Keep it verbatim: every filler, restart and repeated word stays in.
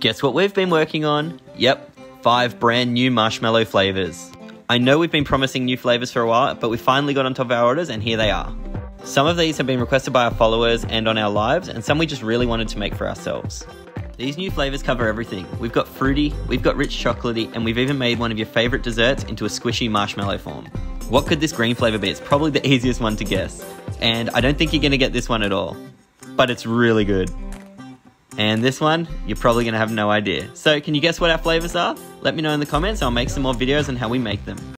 Guess what we've been working on? Yep, five brand new marshmallow flavors. I know we've been promising new flavors for a while, but we finally got on top of our orders and here they are. Some of these have been requested by our followers and on our lives, and some we just really wanted to make for ourselves. These new flavors cover everything. We've got fruity, we've got rich chocolatey, and we've even made one of your favorite desserts into a squishy marshmallow form. What could this green flavor be? It's probably the easiest one to guess. And I don't think you're gonna get this one at all, but it's really good. And this one, you're probably gonna have no idea. So can you guess what our flavors are? Let me know in the comments. I'll make some more videos on how we make them.